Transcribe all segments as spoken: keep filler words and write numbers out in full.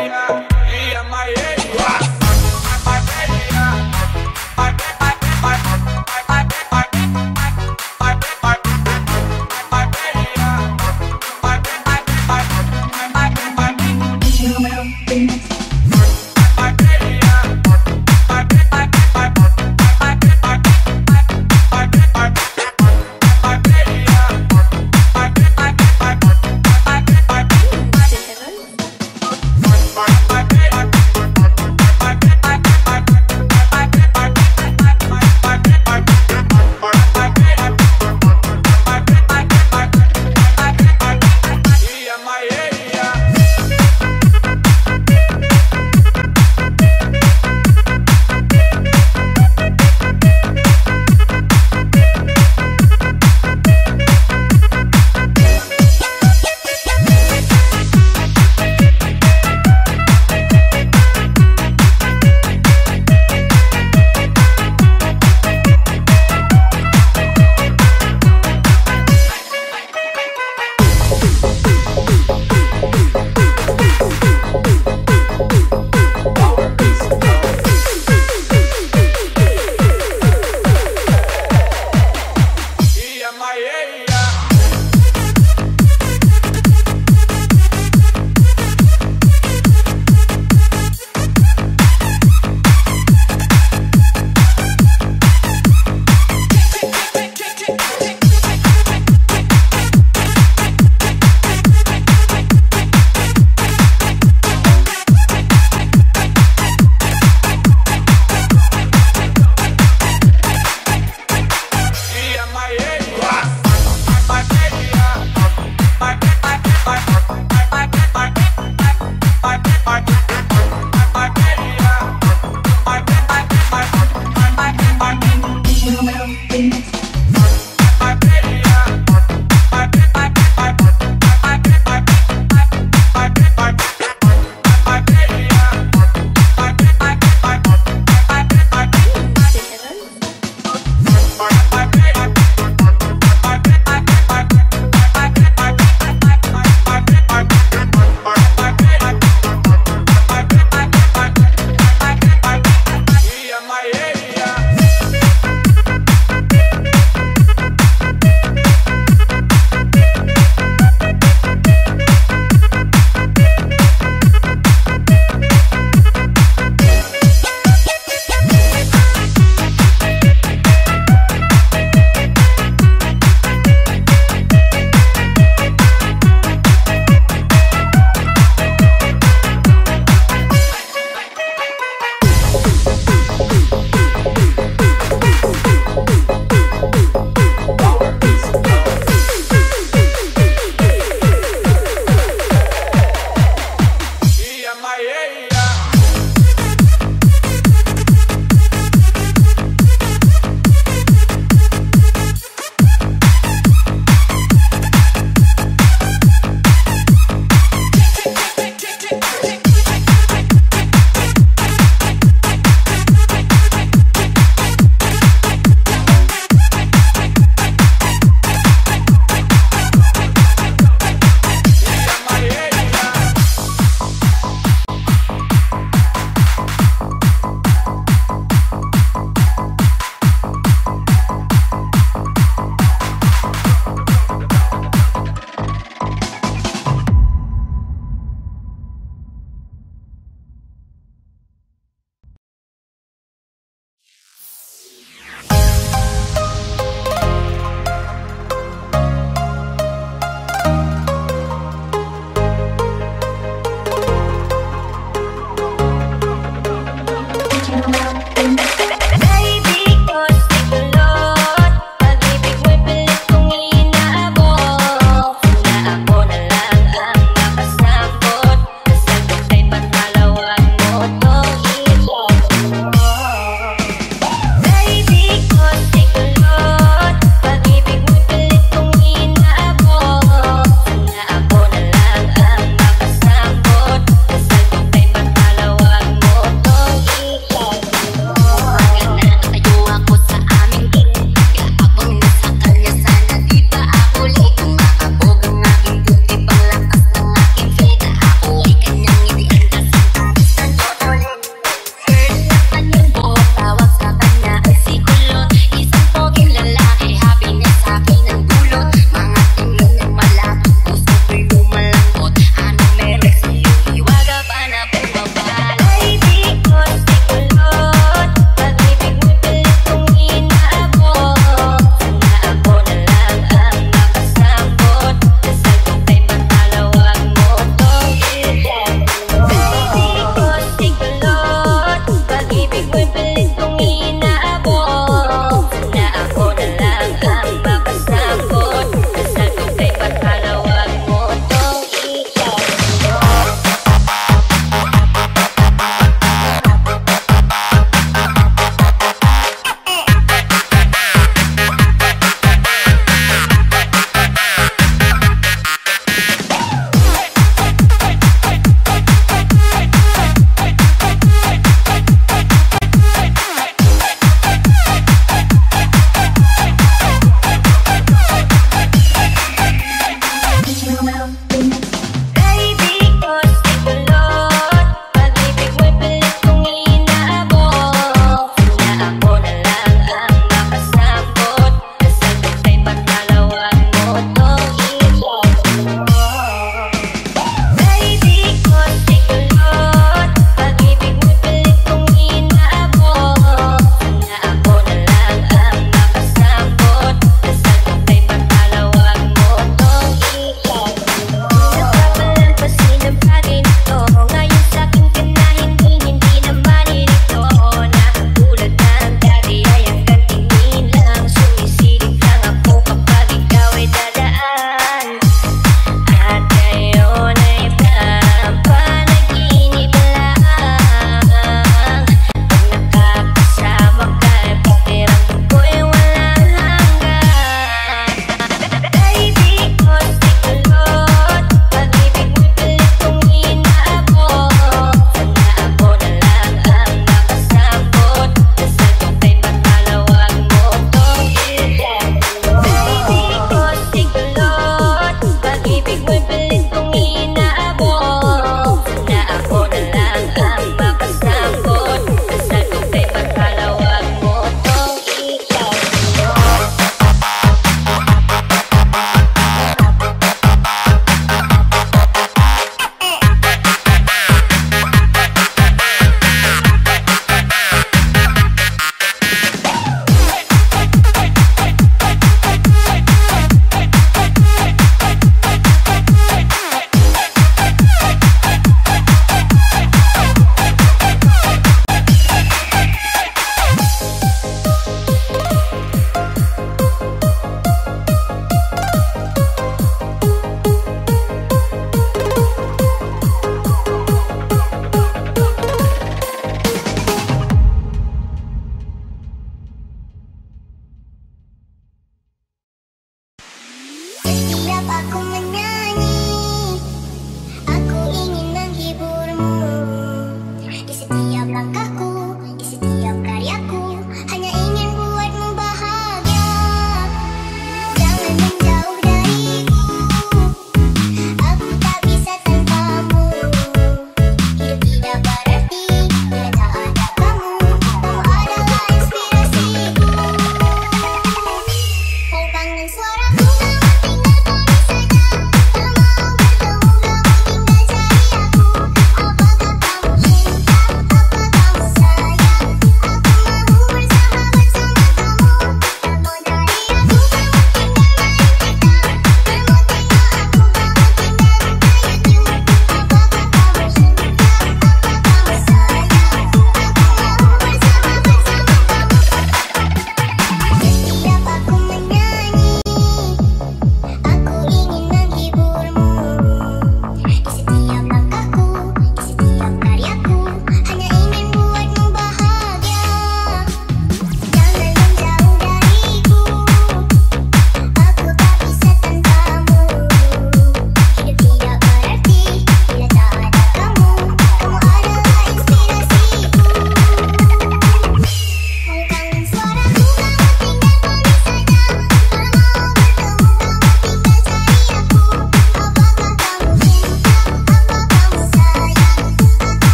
Bye.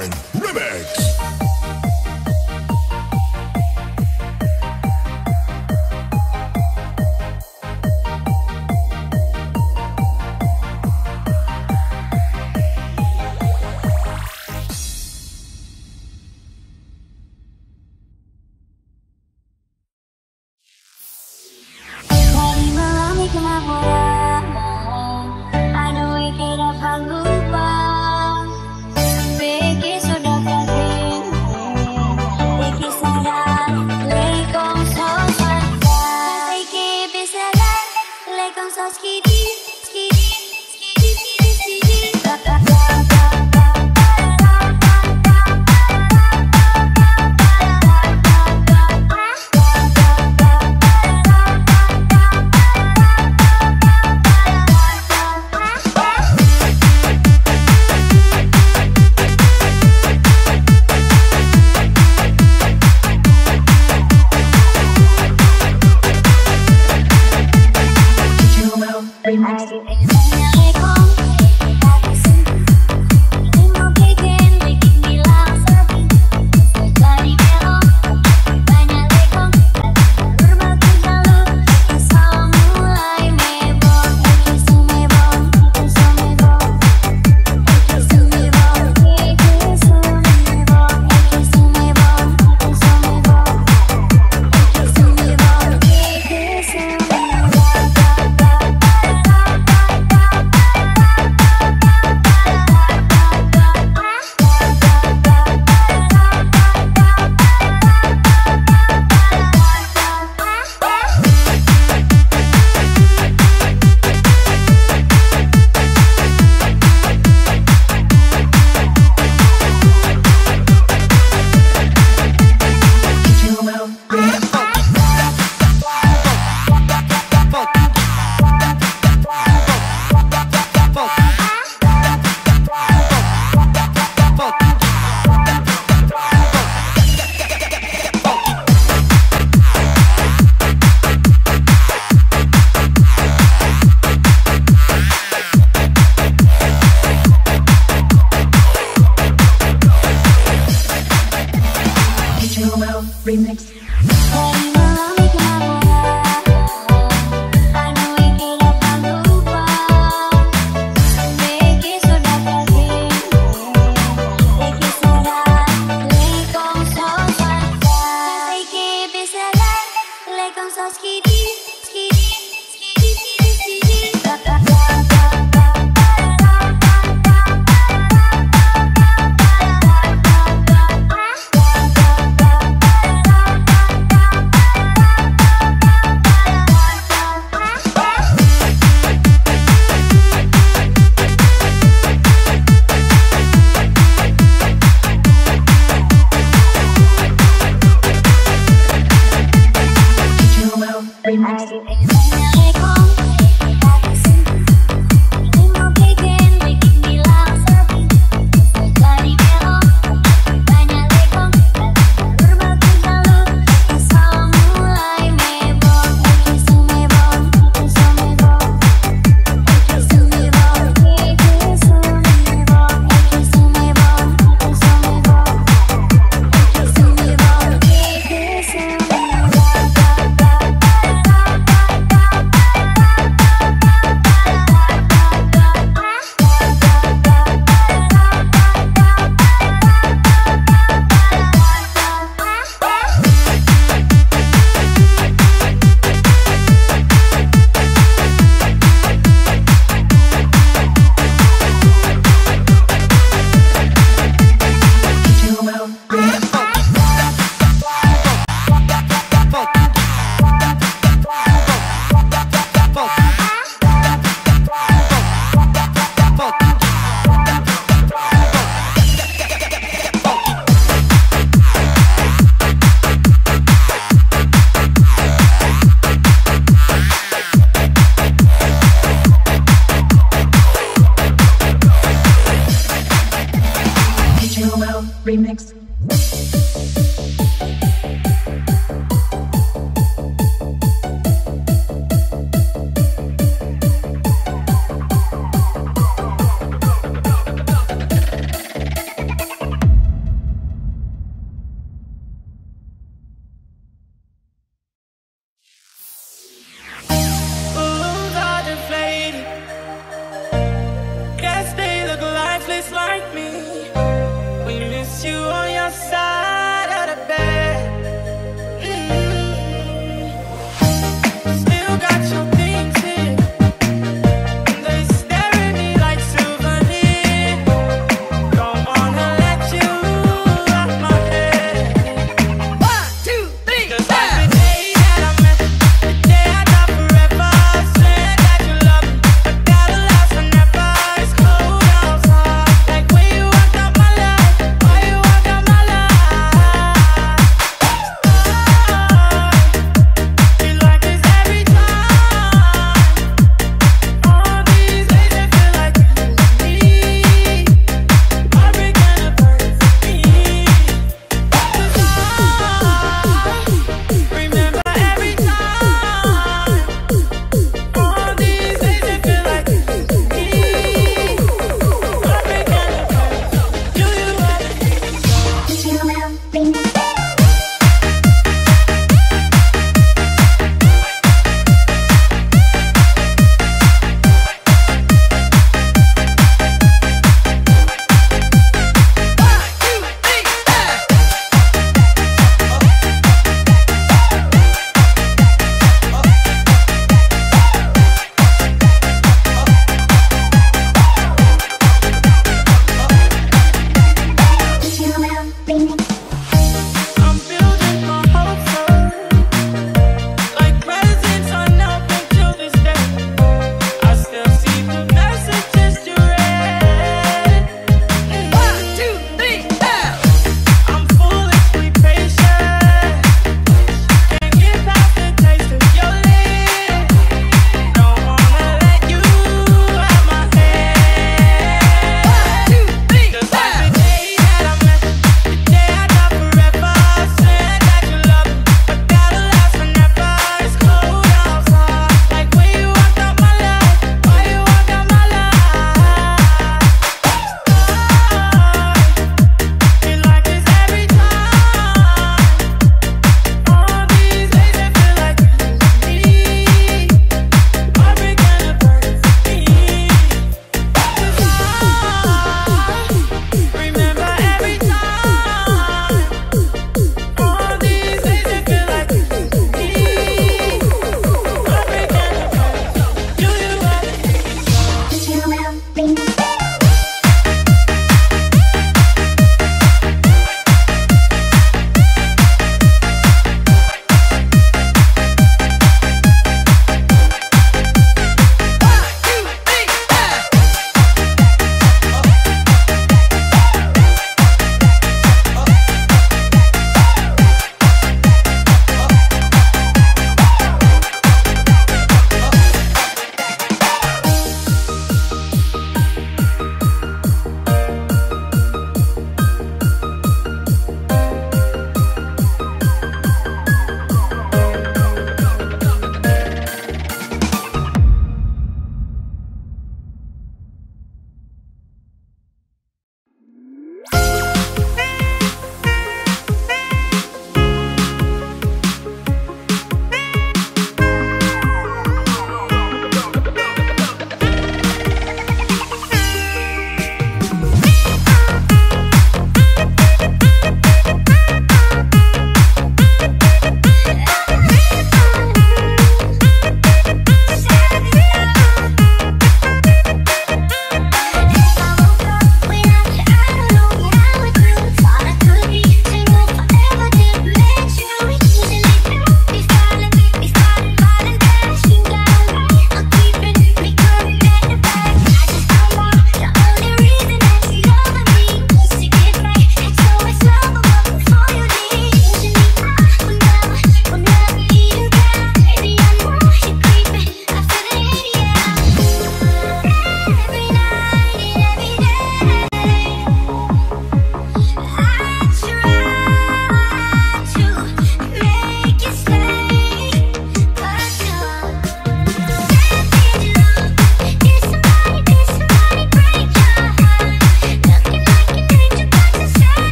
Gerald Remix.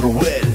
Ruel. You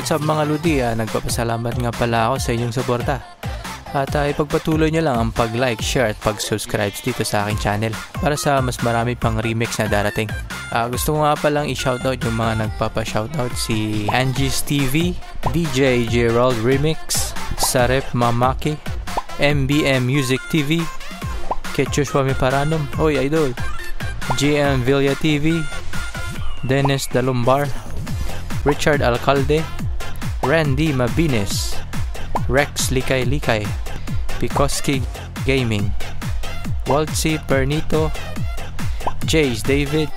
what's up mga Ludi, ah, nagpapasalamat nga pala ako sa inyong suporta. At ah, ipagpatuloy nyo lang ang pag-like, share at pag-subscribe dito sa aking channel para sa mas marami pang remix na darating. Ah, gusto ko nga palang i-shoutout yung mga nagpapa-shoutout: si Angie's T V, D J Gerald Remix, Saref Mamaki, M B M Music T V, Kechushwami Paranum Oy Idol, G M Villa T V, Dennis Dalumbar, Richard Alcalde, Randy Mabines, Rex Likay Likay, Picosky Gaming, Waltzy Pernito, Jace David,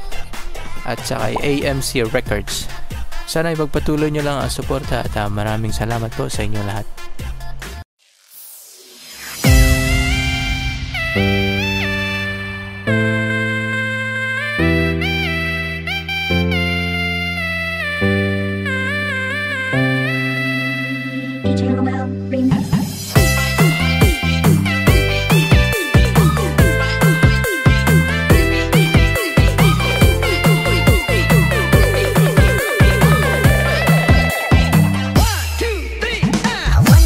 at saka A M C Records. Sana ipagpatuloy nyo lang ang suporta at uh, maraming salamat po sa inyo lahat. One, two, three, ah!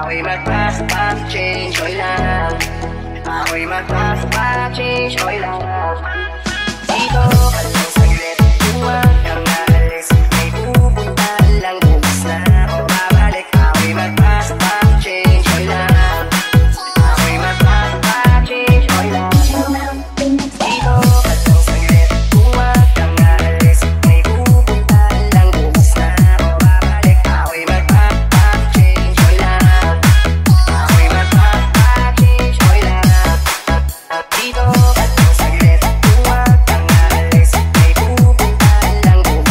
Ako'y magpaspak, change, oy lang. Ako'y magpaspak, change, oy lang. Dito ka lang saglit, huwag kang alis. May pupunta lang, bukas na ako babalik. Ako'y magpaspak, change, oy lang. Ako'y magpaspak, change, oy lang. Dito ka lang saglit, huwag kang alis. May pupunta lang, bukas na ako babalik. Ako'y magpaspak, change, oy lang. Ako'y magpaspak, change, oy lang. Dito ka lang saglit, huwag kang alis. May pupunta lang, bukas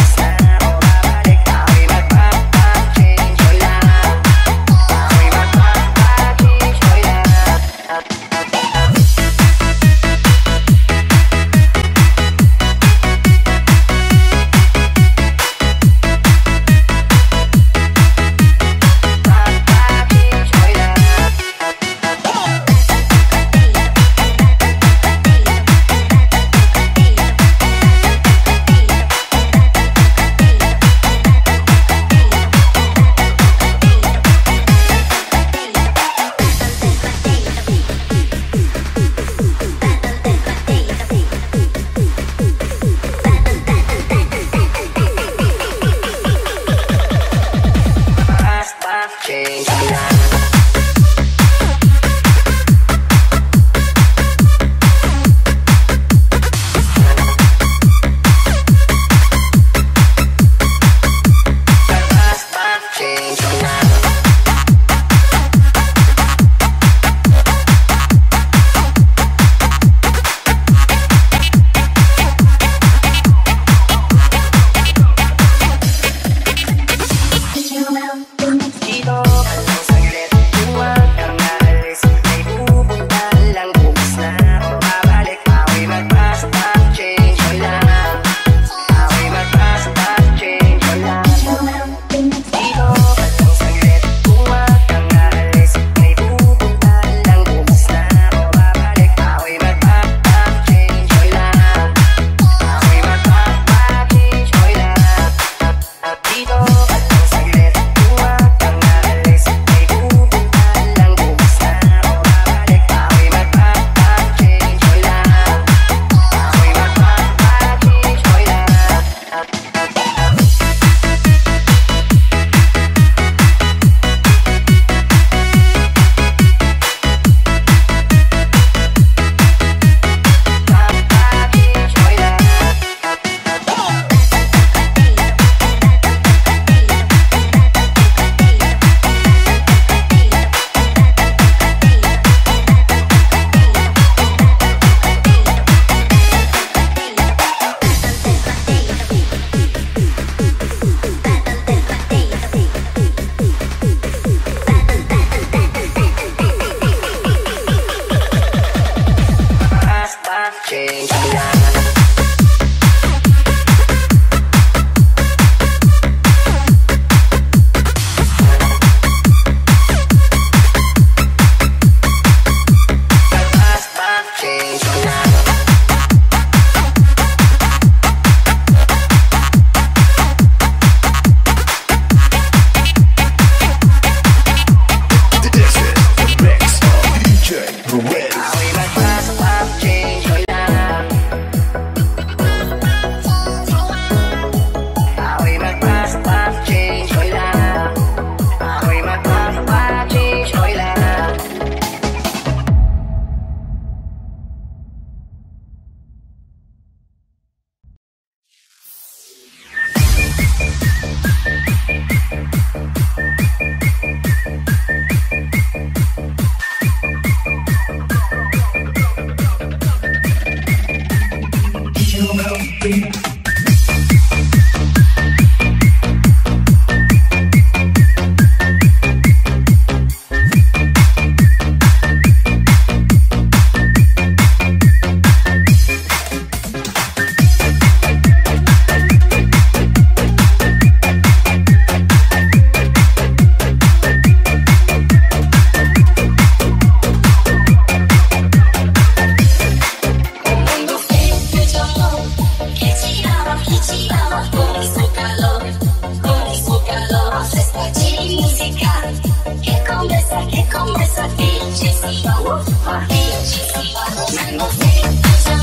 không thể xa đi. giê xê Power và giê xê Power mang một niềm tự do.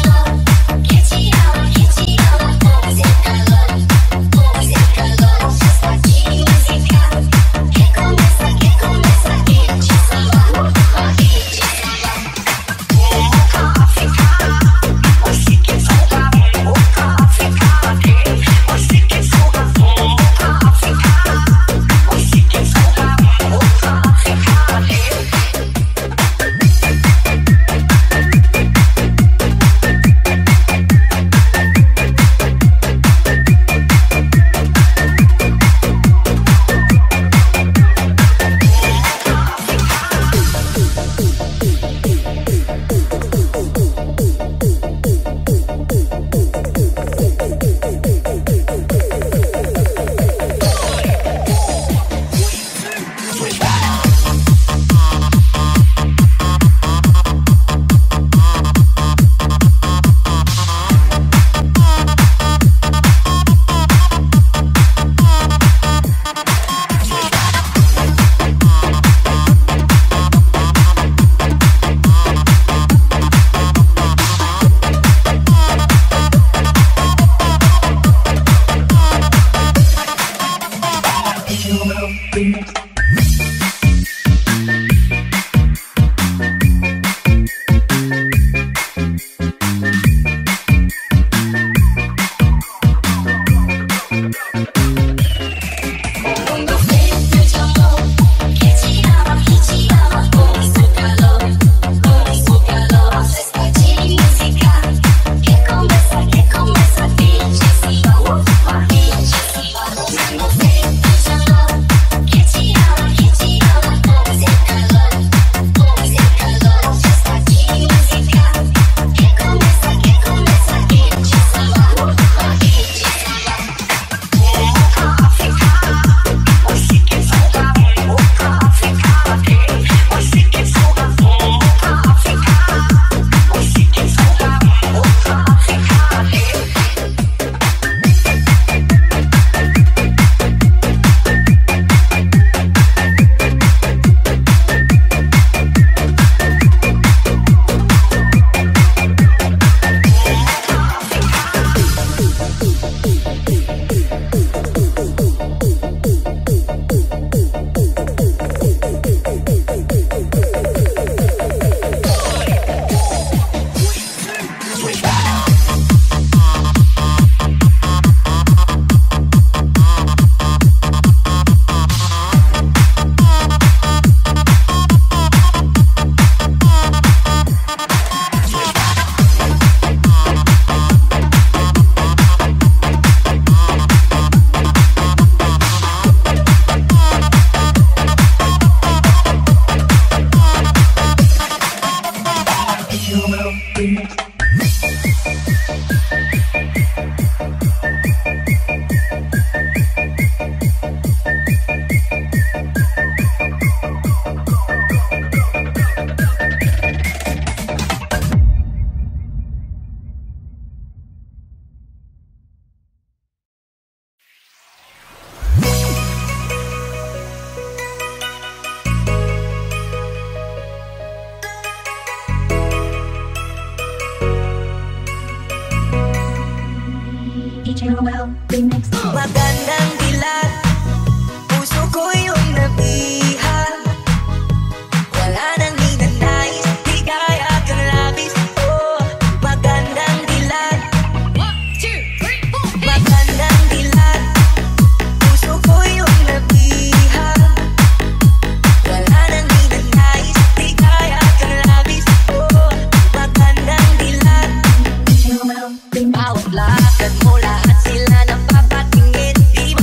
Bawat lakad mo, lahat sila napapatingin. Di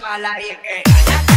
Mala y es que